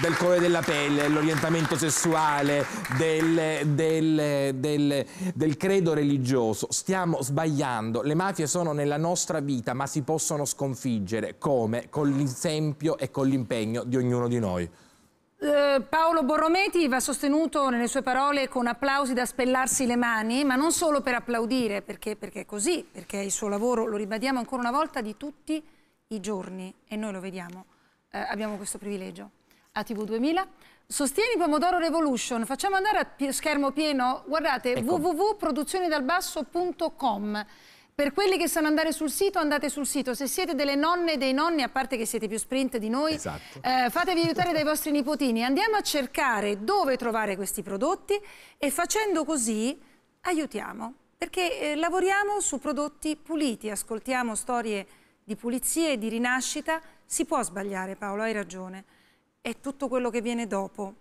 del colore della pelle, dell'orientamento sessuale, del, del, del, del credo religioso, stiamo sbagliando. Le mafie sono nella nostra vita, ma si possono sconfiggere. Come? Con l'esempio e con l'impegno di ognuno di noi. Paolo Borrometi va sostenuto nelle sue parole con applausi da spellarsi le mani, ma non solo per applaudire, perché, perché è così, perché il suo lavoro, lo ribadiamo ancora una volta, di tutti i giorni, e noi lo vediamo, eh, abbiamo questo privilegio. A T V duemila sostieni Pomodoro Revolution, facciamo andare a pi- schermo pieno, guardate, ecco. w w w punto produzioni dal basso punto com. Per quelli che sanno andare sul sito, andate sul sito. Se siete delle nonne e dei nonni, a parte che siete più sprint di noi, esatto. eh, fatevi aiutare dai vostri nipotini. Andiamo a cercare dove trovare questi prodotti, e facendo così aiutiamo. Perché eh, lavoriamo su prodotti puliti, ascoltiamo storie di pulizie e di rinascita. Si può sbagliare, Paolo, hai ragione. È tutto quello che viene dopo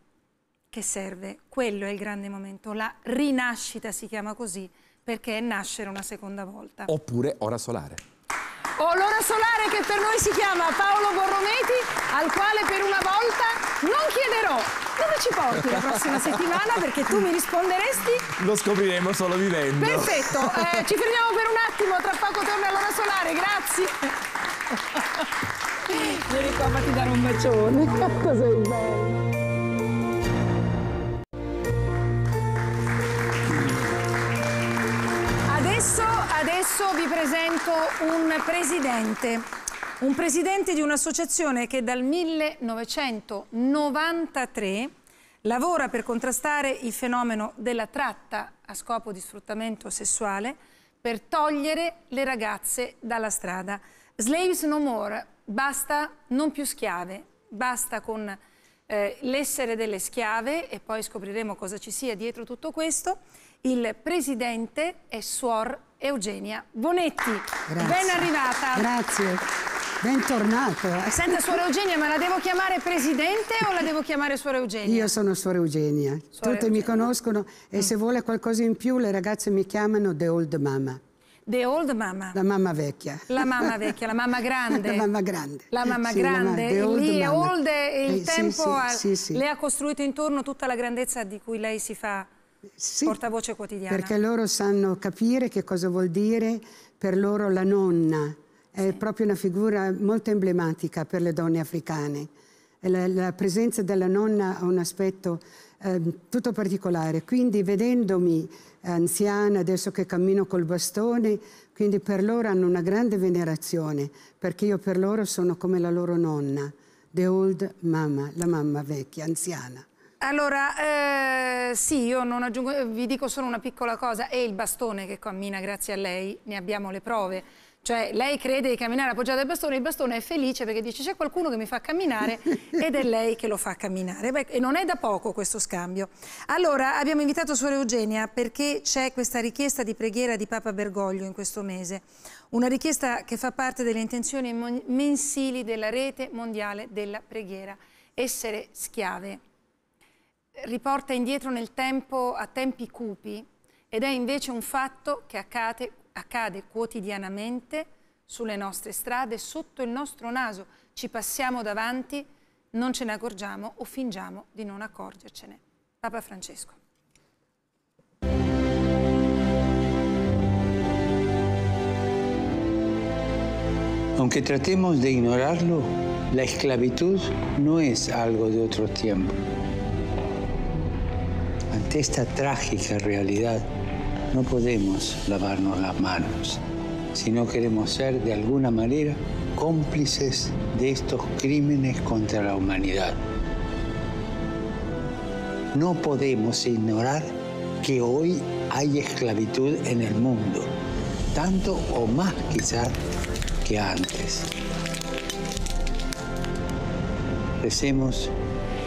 che serve. Quello è il grande momento. La rinascita si chiama così, perché è nascere una seconda volta. Oppure Ora Solare. O l'Ora Solare, che per noi si chiama Paolo Borrometi, al quale per una volta non chiederò dove ci porti la prossima settimana, perché tu mi risponderesti... Lo scopriremo solo vivendo. Perfetto, eh, ci fermiamo per un attimo, tra poco torna l'Ora Solare, grazie. Vieni qua, fatti dare un bacione, cazzo sei bello. Adesso vi presento un presidente, un presidente di un'associazione che dal millenovecentonovantatré lavora per contrastare il fenomeno della tratta a scopo di sfruttamento sessuale, per togliere le ragazze dalla strada. Slaves no more, basta non più schiave, basta con eh, l'essere delle schiave, e poi scopriremo cosa ci sia dietro tutto questo. Il presidente è Suor Eugenia Bonetti. Grazie. Ben arrivata. Grazie, bentornata. Senta, Suor Eugenia, ma la devo chiamare presidente o la devo chiamare Suor Eugenia? Io sono Suor Eugenia. Suor Tutte Eugenia. Mi conoscono, e mm. se vuole qualcosa in più le ragazze mi chiamano The Old Mama. The Old Mama. La mamma vecchia. La mamma vecchia, la mamma grande. La mamma grande. La mamma sì, grande. La mamma, lì mama. Old e il eh, tempo sì, ha, sì, sì. le ha costruito intorno tutta la grandezza di cui lei si fa sì, portavoce quotidiana. Perché loro sanno capire che cosa vuol dire per loro la nonna. È sì. proprio una figura molto emblematica per le donne africane. La, la presenza della nonna ha un aspetto eh, tutto particolare. Quindi vedendomi anziana, adesso che cammino col bastone, quindi per loro hanno una grande venerazione, perché io per loro sono come la loro nonna, the old mama, la mamma vecchia, anziana. Allora, eh, sì, io non aggiungo, vi dico solo una piccola cosa, è il bastone che cammina grazie a lei, ne abbiamo le prove. Cioè, lei crede di camminare appoggiata al bastone, il bastone è felice perché dice c'è qualcuno che mi fa camminare ed è lei che lo fa camminare. Beh, e non è da poco questo scambio. Allora, abbiamo invitato Suor Eugenia perché c'è questa richiesta di preghiera di Papa Bergoglio in questo mese. Una richiesta che fa parte delle intenzioni mensili della Rete Mondiale della Preghiera. Essere schiave. Riporta indietro nel tempo a tempi cupi ed è invece un fatto che accade accade quotidianamente sulle nostre strade, sotto il nostro naso, ci passiamo davanti, non ce ne accorgiamo o fingiamo di non accorgercene. Papa Francesco. Aunque tratemos de ignorarlo, la esclavitud no es algo de otro tiempo. Ante esta trágica realidad, no podemos lavarnos las manos si no queremos ser, de alguna manera, cómplices de estos crímenes contra la humanidad. No podemos ignorar que hoy hay esclavitud en el mundo, tanto o más quizás que antes. Recemos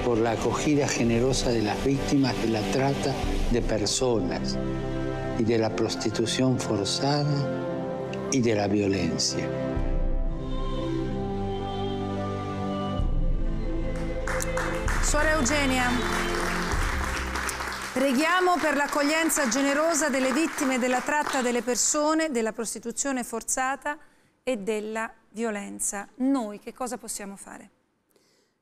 por la acogida generosa de las víctimas de la trata de personas, y de la prostitución forzada y de la violencia. Suor Eugenia, preghiamo per l'accoglienza generosa delle vittime della tratta delle persone, della prostituzione forzata e della violenza. Noi che cosa possiamo fare?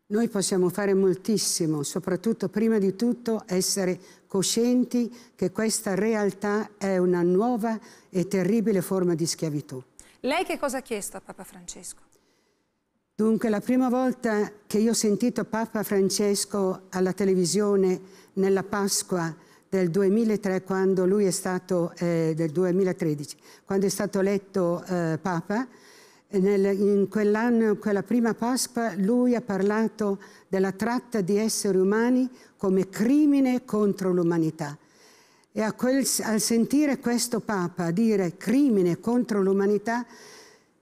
Noi possiamo fare moltissimo, soprattutto prima di tutto essere coscienti che questa realtà è una nuova e terribile forma di schiavitù. Lei che cosa ha chiesto a Papa Francesco? Dunque, la prima volta che io ho sentito Papa Francesco alla televisione nella Pasqua del duemilatré, quando lui è stato, eh, del duemilatredici, quando è stato eletto eh, Papa, Nel, in quell'anno, quella prima Pasqua, lui ha parlato della tratta di esseri umani come crimine contro l'umanità. E a quel, al sentire questo Papa dire crimine contro l'umanità,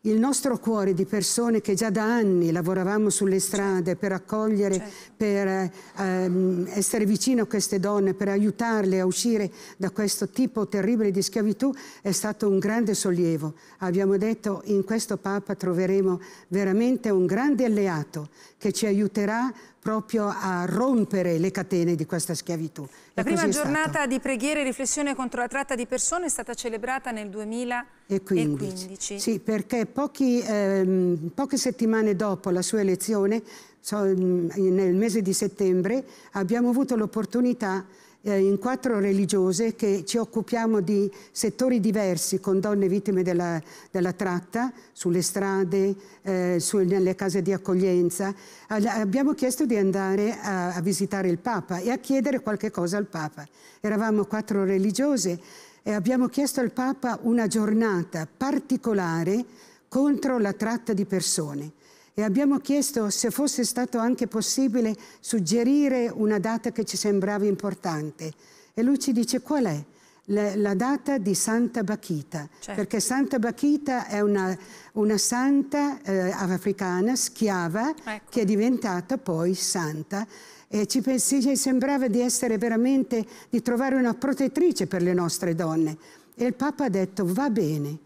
il nostro cuore di persone che già da anni lavoravamo sulle strade certo. per accogliere, certo. per ehm, essere vicino a queste donne, per aiutarle a uscire da questo tipo terribile di schiavitù, è stato un grande sollievo. Abbiamo detto in questo Papa troveremo veramente un grande alleato che ci aiuterà proprio a rompere le catene di questa schiavitù. La prima giornata di preghiera e riflessione contro la tratta di persone è stata celebrata nel duemilaquindici. Sì, perché pochi, ehm, poche settimane dopo la sua elezione, so, nel mese di settembre, abbiamo avuto l'opportunità in quattro religiose che ci occupiamo di settori diversi con donne vittime della, della tratta, sulle strade, eh, su, nelle case di accoglienza. Abbiamo chiesto di andare a, a visitare il Papa e a chiedere qualche cosa al Papa. Eravamo quattro religiose e abbiamo chiesto al Papa una giornata particolare contro la tratta di persone. E abbiamo chiesto se fosse stato anche possibile suggerire una data che ci sembrava importante. E lui ci dice qual è? La, la data di Santa Bacchita. Certo. Perché Santa Bacchita è una, una santa eh, africana, schiava, ecco. che è diventata poi santa. E ci, ci sembrava di essere veramente, di trovare una protettrice per le nostre donne. E il Papa ha detto va bene.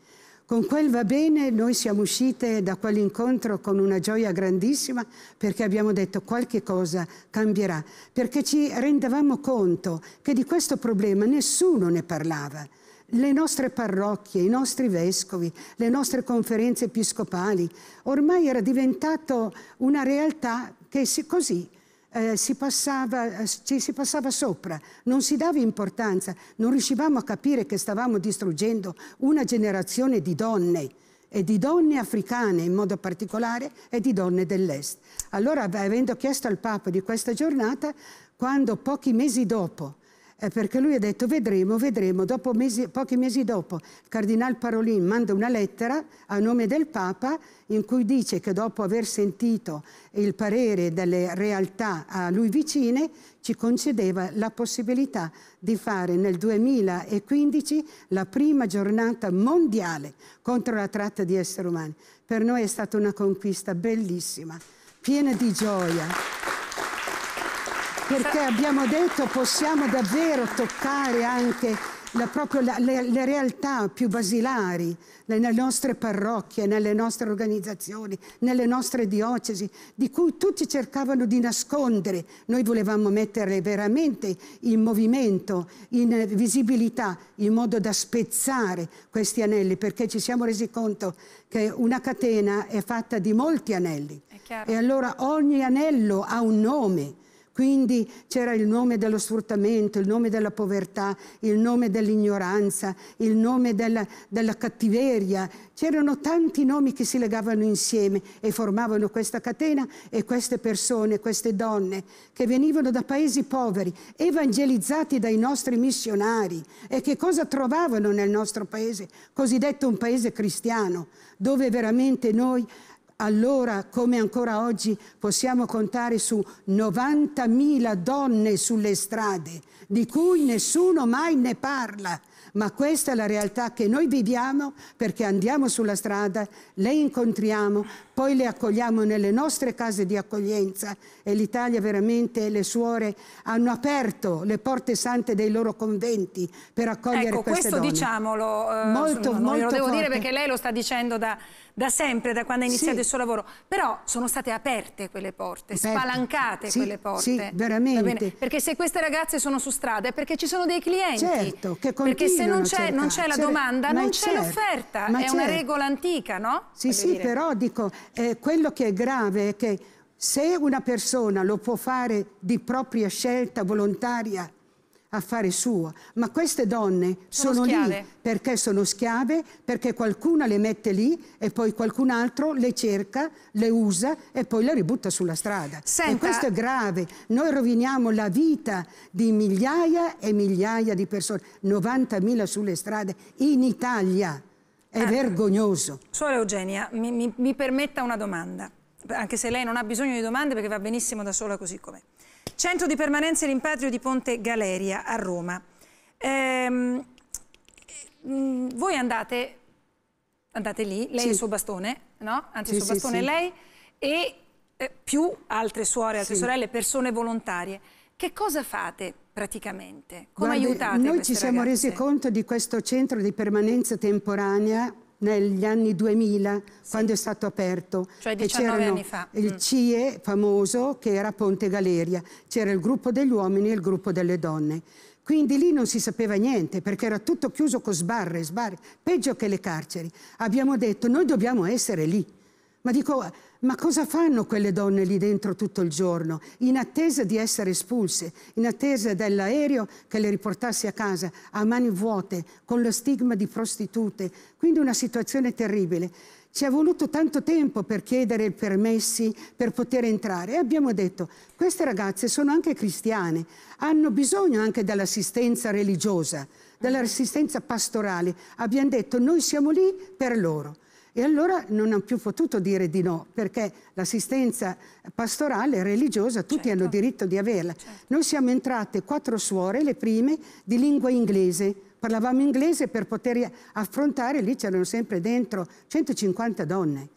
Con quel va bene noi siamo uscite da quell'incontro con una gioia grandissima perché abbiamo detto qualche cosa cambierà, perché ci rendevamo conto che di questo problema nessuno ne parlava. le nostre parrocchie, i nostri vescovi, le nostre conferenze episcopali, ormai era diventato una realtà che si, così eh, si passava, ci si passava sopra, non si dava importanza, non riuscivamo a capire che stavamo distruggendo una generazione di donne, e di donne africane in modo particolare e di donne dell'est. Allora, avendo chiesto al Papa di questa giornata, quando pochi mesi dopo, eh, perché lui ha detto vedremo, vedremo, dopo mesi, pochi mesi dopo il Cardinal Parolin manda una lettera a nome del Papa in cui dice che dopo aver sentito il parere delle realtà a lui vicine ci concedeva la possibilità di fare nel duemilaquindici la prima giornata mondiale contro la tratta di esseri umani. Per noi è stata una conquista bellissima, piena di gioia, perché abbiamo detto possiamo davvero toccare anche La, proprio la, le, le realtà più basilari, le, nelle nostre parrocchie, nelle nostre organizzazioni, nelle nostre diocesi, di cui tutti cercavano di nascondere. Noi volevamo metterle veramente in movimento, in visibilità, in modo da spezzare questi anelli, perché ci siamo resi conto che una catena è fatta di molti anelli. È chiaro. E allora ogni anello ha un nome. Quindi c'era il nome dello sfruttamento, il nome della povertà, il nome dell'ignoranza, il nome della, della cattiveria. C'erano tanti nomi che si legavano insieme e formavano questa catena, e queste persone, queste donne che venivano da paesi poveri, evangelizzati dai nostri missionari, e che cosa trovavano nel nostro paese, cosiddetto un paese cristiano, dove veramente noi... Allora, come ancora oggi, possiamo contare su novantamila donne sulle strade, di cui nessuno mai ne parla. Ma questa è la realtà che noi viviamo, perché andiamo sulla strada, le incontriamo, poi le accogliamo nelle nostre case di accoglienza, e l'Italia veramente, le suore hanno aperto le porte sante dei loro conventi per accogliere, ecco, queste donne. Ecco, questo diciamolo, eh, molto, no, molto lo devo forte. dire perché lei lo sta dicendo da, da sempre, da quando ha iniziato sì. il suo lavoro, però sono state aperte quelle porte, aperte. spalancate sì, quelle porte. Sì, veramente. Perché se queste ragazze sono su strada è perché ci sono dei clienti. Certo, che continuano. Se non c'è la domanda, non c'è l'offerta, è una regola antica, no? Sì, sì, però dico, eh, quello che è grave è che se una persona lo può fare di propria scelta volontaria, affare suo, ma queste donne sono, sono lì perché sono schiave, perché qualcuna le mette lì e poi qualcun altro le cerca, le usa e poi le ributta sulla strada. Senta. E questo è grave, noi roviniamo la vita di migliaia e migliaia di persone, novantamila sulle strade in Italia, è ah, vergognoso. Suor Eugenia, mi, mi, mi permetta una domanda, anche se lei non ha bisogno di domande perché va benissimo da sola così com'è. Centro di permanenza e rimpatrio di Ponte Galeria a Roma. Ehm, voi andate, andate lì, lei sì. il suo bastone, no? Anzi sì, il suo bastone sì, sì. lei e eh, più altre suore, altre sì. sorelle, persone volontarie. Che cosa fate praticamente? Come Guarda, aiutate Noi ci siamo ragazze? resi conto di questo centro di permanenza temporanea negli anni duemila, sì. quando è stato aperto, cioè diciannove anni fa, il mm. C I E famoso che era Ponte Galeria, c'era il gruppo degli uomini e il gruppo delle donne, quindi lì non si sapeva niente perché era tutto chiuso con sbarre, sbarre, peggio che le carceri. Abbiamo detto noi dobbiamo essere lì, ma dico ma cosa fanno quelle donne lì dentro tutto il giorno in attesa di essere espulse, in attesa dell'aereo che le riportasse a casa a mani vuote, con lo stigma di prostitute? Quindi una situazione terribile. Ci è voluto tanto tempo per chiedere permessi, per poter entrare, e abbiamo detto queste ragazze sono anche cristiane, hanno bisogno anche dell'assistenza religiosa, dell'assistenza pastorale. Abbiamo detto noi siamo lì per loro. E allora non hanno più potuto dire di no, perché l'assistenza pastorale, religiosa, tutti certo. hanno diritto di averla. Certo. Noi siamo entrate quattro suore, le prime, di lingua inglese. Parlavamo inglese per poter affrontare, lì c'erano sempre dentro centocinquanta donne.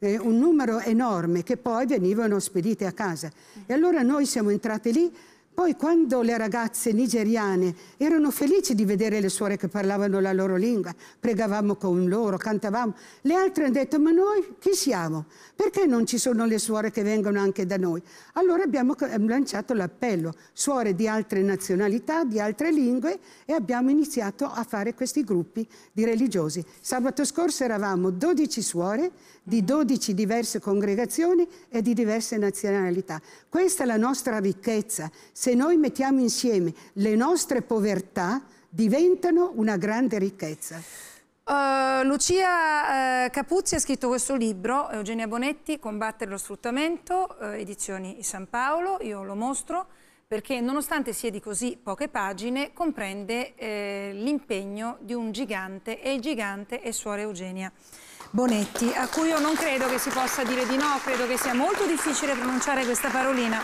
Eh, un numero enorme che poi venivano spedite a casa. E allora noi siamo entrate lì Poi quando le ragazze nigeriane erano felici di vedere le suore che parlavano la loro lingua, pregavamo con loro, cantavamo, le altre hanno detto: ma noi chi siamo? Perché non ci sono le suore che vengono anche da noi? Allora abbiamo lanciato l'appello, suore di altre nazionalità, di altre lingue, e abbiamo iniziato a fare questi gruppi di religiosi. Sabato scorso eravamo dodici suore di dodici diverse congregazioni e di diverse nazionalità. Questa è la nostra ricchezza. Se noi mettiamo insieme le nostre povertà, diventano una grande ricchezza. Uh, Lucia uh, Capuzzi ha scritto questo libro, Eugenia Bonetti, Combattere lo sfruttamento, uh, edizioni San Paolo. Io lo mostro perché, nonostante sia di così poche pagine, comprende eh, l'impegno di un gigante, e il gigante è Suor Eugenia Bonetti, a cui io non credo che si possa dire di no. Credo che sia molto difficile pronunciare questa parolina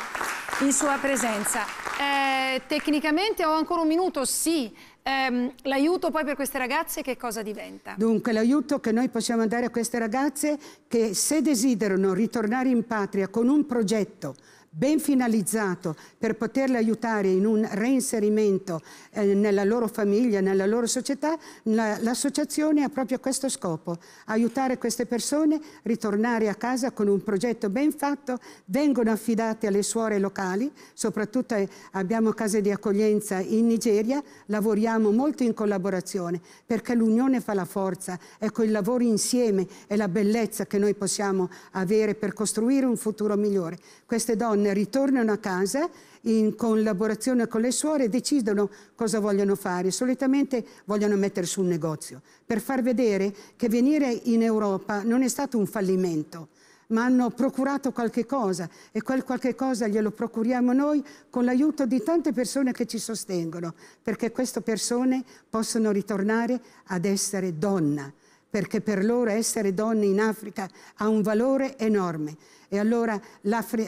in sua presenza. Eh, tecnicamente ho ancora un minuto, sì. Ehm, l'aiuto poi per queste ragazze che cosa diventa? Dunque, l'aiuto che noi possiamo dare a queste ragazze, che se desiderano ritornare in patria con un progetto ben finalizzato per poterle aiutare in un reinserimento eh, nella loro famiglia, nella loro società, l'associazione la, ha proprio questo scopo: aiutare queste persone a ritornare a casa con un progetto ben fatto. Vengono affidate alle suore locali, soprattutto eh, abbiamo case di accoglienza in Nigeria, lavoriamo molto in collaborazione, perché l'unione fa la forza. Ecco, il lavoro insieme è la bellezza che noi possiamo avere per costruire un futuro migliore. Queste donne ritornano a casa in collaborazione con le suore e decidono cosa vogliono fare. Solitamente vogliono mettere su un negozio, per far vedere che venire in Europa non è stato un fallimento, ma hanno procurato qualche cosa, e quel qualche cosa glielo procuriamo noi con l'aiuto di tante persone che ci sostengono, perché queste persone possono ritornare ad essere donna, perché per loro essere donne in Africa ha un valore enorme. E allora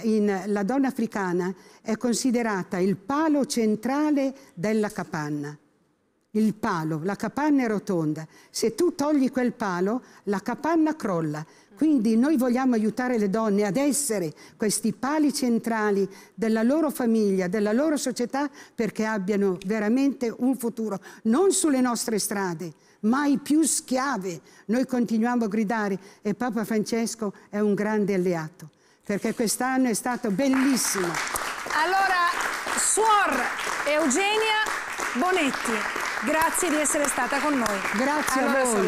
in, la donna africana è considerata il palo centrale della capanna. Il palo, la capanna è rotonda. Se tu togli quel palo, la capanna crolla. Quindi noi vogliamo aiutare le donne ad essere questi pali centrali della loro famiglia, della loro società, perché abbiano veramente un futuro. Non sulle nostre strade, mai più schiave. Noi continuiamo a gridare, e Papa Francesco è un grande alleato, perché quest'anno è stato bellissimo. Allora, Suor Eugenia Bonetti, grazie di essere stata con noi. Grazie a voi.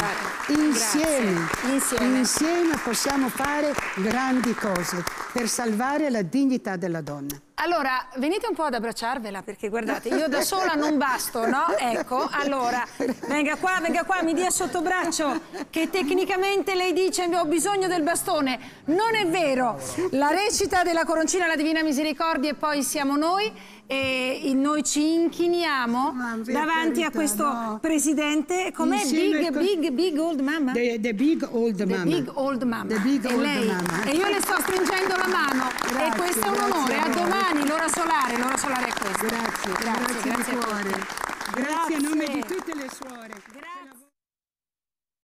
Insieme, insieme. insieme possiamo fare grandi cose per salvare la dignità della donna. Allora, venite un po' ad abbracciarvela, perché guardate, io da sola non basto, no? Ecco, allora, venga qua, venga qua, mi dia sotto braccio, che tecnicamente lei dice ho bisogno del bastone. Non è vero. La recita della Coroncina alla Divina Misericordia e poi siamo noi. E noi ci inchiniamo davanti carità, a questo no. presidente. Com'è? Big, con... big, big old mama? The, the big old mama. The big old mama. The big old lei. mama. E io le sto stringendo la mano. Grazie, e questo è un onore. A domani, l'ora solare. L'ora solare è questa. Grazie, grazie, grazie, grazie, grazie, a, grazie, grazie a nome di tutte le suore. Grazie.